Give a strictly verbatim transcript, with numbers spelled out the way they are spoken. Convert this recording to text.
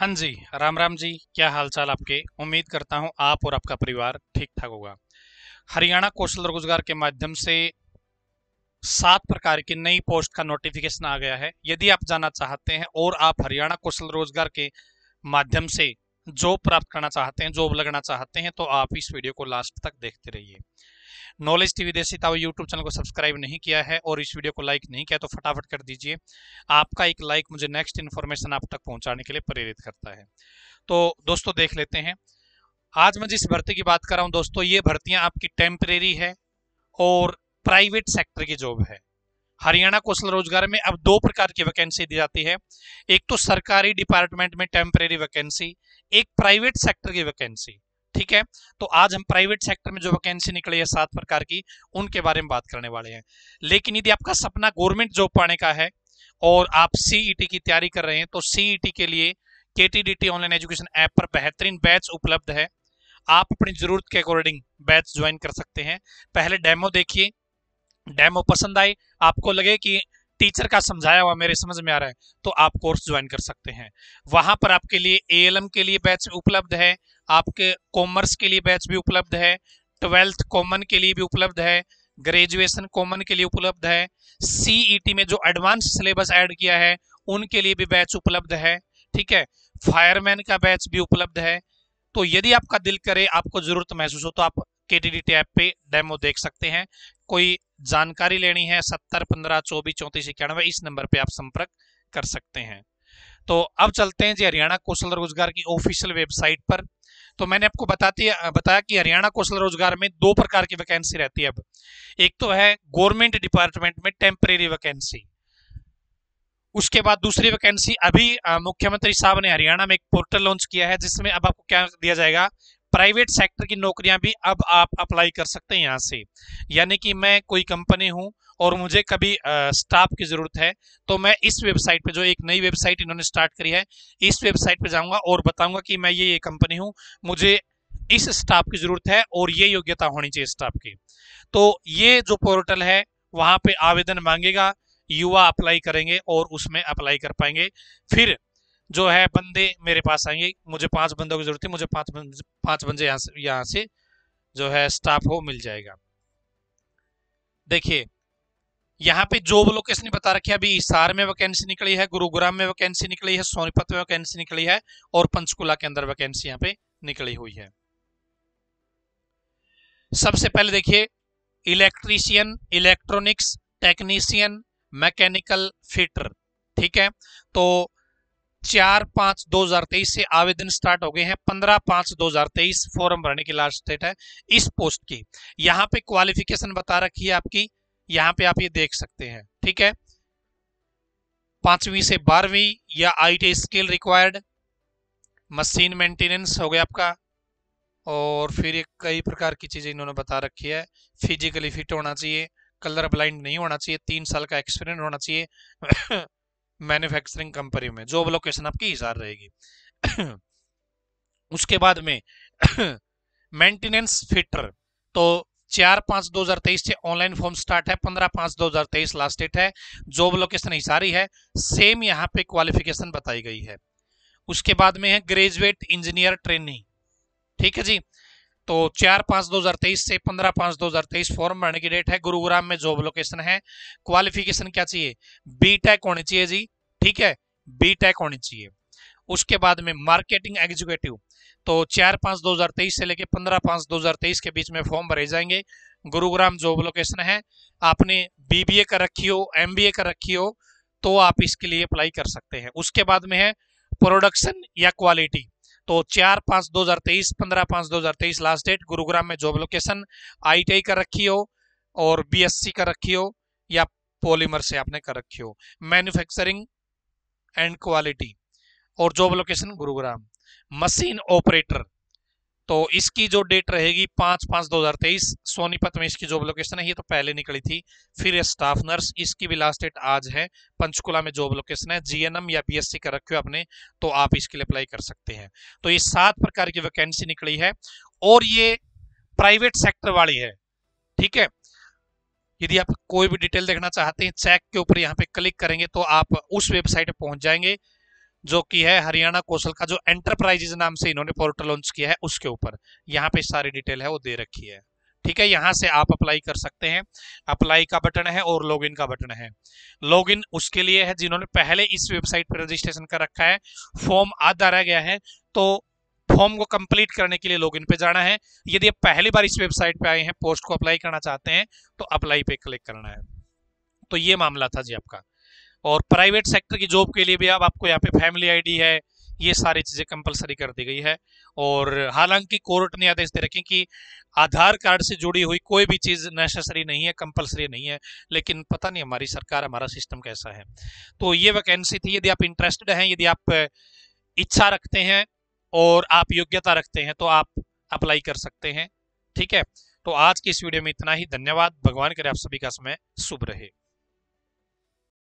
हाँ जी, राम राम जी, क्या हालचाल आपके। उम्मीद करता हूँ आप और आपका परिवार ठीक ठाक होगा। हरियाणा कौशल रोजगार के माध्यम से सात प्रकार की नई पोस्ट का नोटिफिकेशन आ गया है। यदि आप जाना चाहते हैं और आप हरियाणा कौशल रोजगार के माध्यम से जॉब प्राप्त करना चाहते हैं, जॉब लगना चाहते हैं, तो आप इस वीडियो को लास्ट तक देखते रहिए। नॉलेज टी वी देसी ताऊ यूट्यूब चैनल को सब्सक्राइब नहीं किया है और इस वीडियो को लाइक नहीं किया तो फटाफट कर दीजिए। आपका एक लाइक मुझे नेक्स्ट इन्फॉर्मेशन आप तक पहुंचाने के लिए प्रेरित करता है। तो दोस्तों देख लेते हैं, आज मैं जिस भर्ती की बात कर रहा हूं दोस्तों, ये भर्तियां आपकी टेम्परेरी है और प्राइवेट सेक्टर की जॉब है। हरियाणा कौशल रोजगार में अब दो प्रकार की वैकेंसी दी जाती है, एक तो सरकारी डिपार्टमेंट में टेम्परेरी वैकेंसी, एक प्राइवेट सेक्टर की वैकेंसी। ठीक है, तो आज हम प्राइवेट सेक्टर में जो वैकेंसी निकली है सात प्रकार की, उनके बारे में बात करने वाले हैं। लेकिन यदि आपका सपना गवर्नमेंट जॉब पाने का है और आप सीई टी की तैयारी कर रहे हैं तो सीई टी के लिए K T D T online education app पर बेहतरीन बैच उपलब्ध है। आप अपनी जरूरत के अकॉर्डिंग बैच ज्वाइन कर सकते हैं। पहले डेमो देखिए, डेमो पसंद आए, आपको लगे कि टीचर का समझाया हुआ मेरे समझ में आ रहा है, तो आप कोर्स ज्वाइन कर सकते हैं। वहां पर आपके लिए ए एल एम के लिए बैच उपलब्ध है, आपके कॉमर्स के लिए बैच भी उपलब्ध है, ट्वेल्थ कॉमन के लिए भी उपलब्ध है, ग्रेजुएशन कॉमन के लिए उपलब्ध है, सीई टी में जो एडवांस सिलेबस ऐड किया है उनके लिए भी बैच उपलब्ध है। ठीक है, फायरमैन का बैच भी उपलब्ध है। तो यदि आपका दिल करे, आपको जरूरत महसूस हो, तो आप K T D T app पे डेमो देख सकते हैं। कोई जानकारी लेनी है सत्तर पंद्रह चौबीस चौंतीस इक्यानवे, इस नंबर पे आप संपर्क कर सकते हैं। तो अब चलते हैं जी हरियाणा कौशल रोजगार की ऑफिशियल वेबसाइट पर। तो मैंने आपको बताती बताया कि हरियाणा कौशल रोजगार में दो प्रकार की वैकेंसी रहती है। अब एक तो है गवर्नमेंट डिपार्टमेंट में टेम्परेरी वैकेंसी, उसके बाद दूसरी वैकेंसी अभी मुख्यमंत्री साहब ने हरियाणा में एक पोर्टल लॉन्च किया है, जिसमें अब आपको क्या दिया जाएगा, प्राइवेट सेक्टर की नौकरियां भी अब आप अप्लाई कर सकते हैं यहाँ से। यानी कि मैं कोई कंपनी हूं और मुझे कभी स्टाफ की जरूरत है तो मैं इस वेबसाइट पे, जो एक नई वेबसाइट इन्होंने स्टार्ट करी है, इस वेबसाइट पे जाऊंगा और बताऊंगा कि मैं ये ये कंपनी हूं, मुझे इस स्टाफ की जरूरत है और ये योग्यता होनी चाहिए स्टाफ की। तो ये जो पोर्टल है वहां पर आवेदन मांगेगा, युवा अप्लाई करेंगे और उसमें अप्लाई कर पाएंगे। फिर जो है बंदे मेरे पास आएंगे, मुझे पांच बंदों की जरूरत है, मुझे पांच बंदे, पांच बंदे यहाँ से यहाँ से जो है स्टाफ हो मिल जाएगा। देखिए यहाँ पे जॉब लोकेशन बता रखी है, अभी हिसार में वैकेंसी निकली है, गुरुग्राम में वैकेंसी निकली है, सोनीपत में वैकेंसी निकली है और पंचकुला के अंदर वैकेंसी यहाँ पे निकली हुई है। सबसे पहले देखिए, electrician, electronics technician, mechanical fitter. ठीक है, तो चार पांच दो हजार तेईस से आवेदन स्टार्ट हो गए हैं। पंद्रह पांच दो हजार तेईस फॉर्म भरने की लास्ट डेट है इस पोस्ट की। यहाँ पे क्वालिफिकेशन बता रखी है आपकी, यहाँ पे आप ये देख सकते हैं। ठीक है, पांचवी से बारहवीं या IT skill required, machine maintenance हो गया आपका, और फिर कई प्रकार की चीजें इन्होंने बता रखी है। फिजिकली फिट होना चाहिए, कलर ब्लाइंड नहीं होना चाहिए, तीन साल का एक्सपीरियंस होना चाहिए मैन्युफैक्चरिंग कंपनी में। जॉब लोकेशन आपकी हिसार रहेगी। उसके बाद में मेंटेनेंस फिटर, तो चार पांच दो हजार तेईस से ऑनलाइन फॉर्म स्टार्ट है, पंद्रह पांच दो हजार तेईस लास्ट डेट है, जॉब लोकेशन हिसार ही है। सेम यहाँ पे क्वालिफिकेशन बताई गई है। उसके बाद में है ग्रेजुएट इंजीनियर ट्रेनिंग। ठीक है जी, तो चार पांच दो हजार तेईस से पंद्रह पांच दो हजार तेईस फॉर्म भरने की डेट है। गुरुग्राम में जॉब लोकेशन है। क्वालिफिकेशन क्या चाहिए, बीटेक होनी चाहिए जी। ठीक है, बीटेक होनी चाहिए। उसके बाद में मार्केटिंग एग्जीक्यूटिव, तो चार पांच दो हजार तेईस से लेकर पंद्रह पांच दो हजार तेईस के बीच में फॉर्म भरे जाएंगे। गुरुग्राम जॉब लोकेशन है। आपने बीबीए कर रखी हो, एमबीए कर रखी हो, तो आप इसके लिए अप्लाई कर सकते हैं। उसके बाद में है प्रोडक्शन या क्वालिटी, तो चार पांच दो हजार तेईस पंद्रह पांच दो हजार तेईस लास्ट डेट, गुरुग्राम में जॉब लोकेशन। आईटीआई कर रखी हो और बीएससी कर रखी हो या पॉलीमर से आपने कर रखी हो, मैन्युफैक्चरिंग एंड क्वालिटी, और job location Gurugram. Machine operator, तो इसकी जो डेट रहेगी पांच पांच दो हजार तेईस, सोनीपत में इसकी जॉब लोकेशन है, ये तो पहले निकली थी। फिर स्टाफ नर्स, इसकी भी लास्ट डेट आज है। पंचकुला में जॉब लोकेशन है। जीएनएम या बीएससी कर रखे हो आपने, तो आप इसके लिए अप्लाई कर सकते हैं। तो ये सात प्रकार की वैकेंसी निकली है और ये प्राइवेट सेक्टर वाली है। ठीक है, यदि आप कोई भी डिटेल देखना चाहते हैं चेक के ऊपर यहाँ पे क्लिक करेंगे तो आप उस वेबसाइट पर पहुंच जाएंगे जो कि है हरियाणा कौशल का जो एंटरप्राइजेज नाम से इन्होंने पोर्टल लॉन्च किया है उसके ऊपर यहाँ पे सारी डिटेल है वो दे रखी है। ठीक है, यहाँ से आप अप्लाई कर सकते हैं, अप्लाई का बटन है और लॉगिन का बटन है। लॉगिन उसके लिए है जिन्होंने पहले इस वेबसाइट पर रजिस्ट्रेशन कर रखा है, फॉर्म आधा रह गया है तो फॉर्म को कंप्लीट करने के लिए लॉगिन पे जाना है। यदि आप पहली बार इस वेबसाइट पे आए हैं, पोस्ट को अप्लाई करना चाहते हैं तो अप्लाई पे क्लिक करना है। तो ये मामला था जी आपका। और प्राइवेट सेक्टर की जॉब के लिए भी अब आपको यहाँ पे फैमिली आईडी है, ये सारी चीजें कंपलसरी कर दी गई है। और हालांकि कोर्ट ने आदेश दे रखे कि आधार कार्ड से जुड़ी हुई कोई भी चीज नेसेसरी नहीं है, कंपलसरी नहीं है, लेकिन पता नहीं हमारी सरकार, हमारा सिस्टम कैसा है। तो ये वैकेंसी थी। यदि आप इंटरेस्टेड हैं, यदि आप इच्छा रखते हैं और आप योग्यता रखते हैं तो आप अप्लाई कर सकते हैं। ठीक है, तो आज की इस वीडियो में इतना ही। धन्यवाद। भगवान करे आप सभी का समय शुभ रहे।